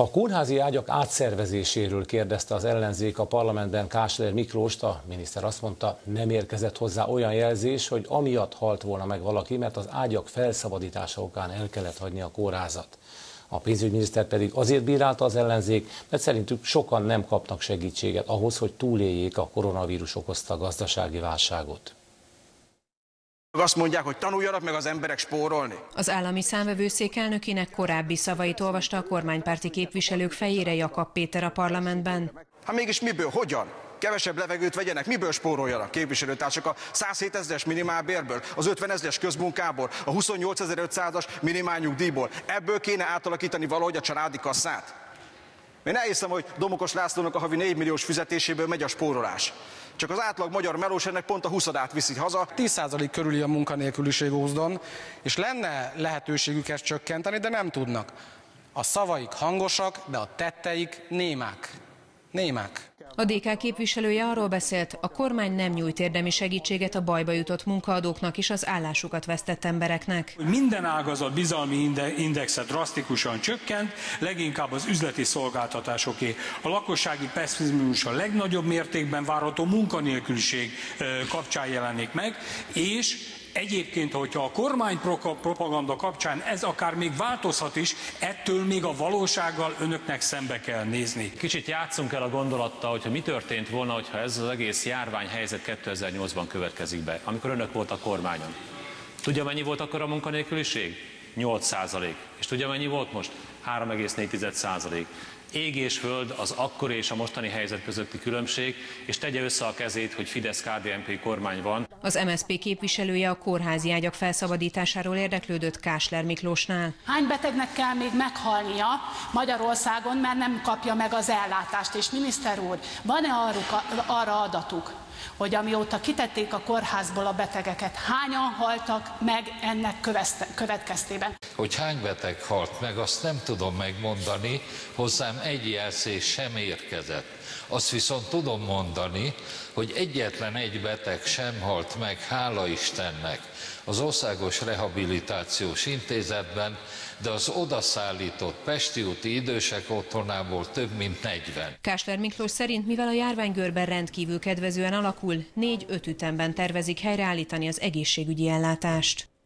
A kórházi ágyak átszervezéséről kérdezte az ellenzék a parlamentben Kásler Miklóst, a miniszter azt mondta, nem érkezett hozzá olyan jelzés, hogy amiatt halt volna meg valaki, mert az ágyak felszabadítása okán el kellett hagyni a kórházat. A pénzügyminiszter pedig azért bírálta az ellenzék, mert szerintük sokan nem kapnak segítséget ahhoz, hogy túléljék a koronavírus okozta gazdasági válságot. Azt mondják, hogy tanuljanak meg az emberek spórolni. Az állami számvevőszék elnökének korábbi szavait olvasta a kormánypárti képviselők fejére Jakab Péter a parlamentben. Hát mégis miből, hogyan? Kevesebb levegőt vegyenek, miből spóroljanak képviselőtársak? A 107 ezres minimálbérből, az 50 ezres közmunkából, a 28.500-as minimálnyugdíjból. Ebből kéne átalakítani valahogy a családi kasszát? Én elhiszem, hogy Domokos Lászlónak a havi 4 milliós fizetéséből megy a spórolás. Csak az átlag magyar melós ennek pont a 20-át viszi haza. 10% körüli a munkanélküliség Ózdon, és lenne lehetőségük ezt csökkenteni, de nem tudnak. A szavaik hangosak, de a tetteik némák. Némák. A DK képviselője arról beszélt, a kormány nem nyújt érdemi segítséget a bajba jutott munkaadóknak és az állásukat vesztett embereknek. Minden ágazat bizalmi indexe drasztikusan csökkent, leginkább az üzleti szolgáltatásoké. A lakossági pessimizmus a legnagyobb mértékben várható munkanélküliség kapcsán jelenik meg, és egyébként, hogyha a kormány propaganda kapcsán ez akár még változhat is, ettől még a valósággal önöknek szembe kell nézni. Kicsit játszunk el a gondolattal, hogyha mi történt volna, hogyha ez az egész járványhelyzet 2008-ban következik be, amikor önök voltak kormányon. Tudja, mennyi volt akkor a munkanélküliség? 8%. És tudja, mennyi volt most? 3,4%. Ég és föld az akkori és a mostani helyzet közötti különbség, és tegye össze a kezét, hogy Fidesz-KDNP kormány van. Az MSZP képviselője a kórházi ágyak felszabadításáról érdeklődött Kásler Miklósnál. Hány betegnek kell még meghalnia Magyarországon, mert nem kapja meg az ellátást? És miniszter úr, van-e arra adatuk, hogy amióta kitették a kórházból a betegeket, hányan haltak meg ennek következtében? Hogy hány beteg halt meg, azt nem tudom megmondani, hozzám egy jelzés sem érkezett. Azt viszont tudom mondani, hogy egyetlen egy beteg sem halt meg, hála Istennek, az Országos Rehabilitációs Intézetben, de az odaszállított Pesti úti idősek otthonából több mint 40. Kásler Miklós szerint, mivel a járványgörben rendkívül kedvezően alakul, 4-5 ütemben tervezik helyreállítani az egészségügyi ellátást.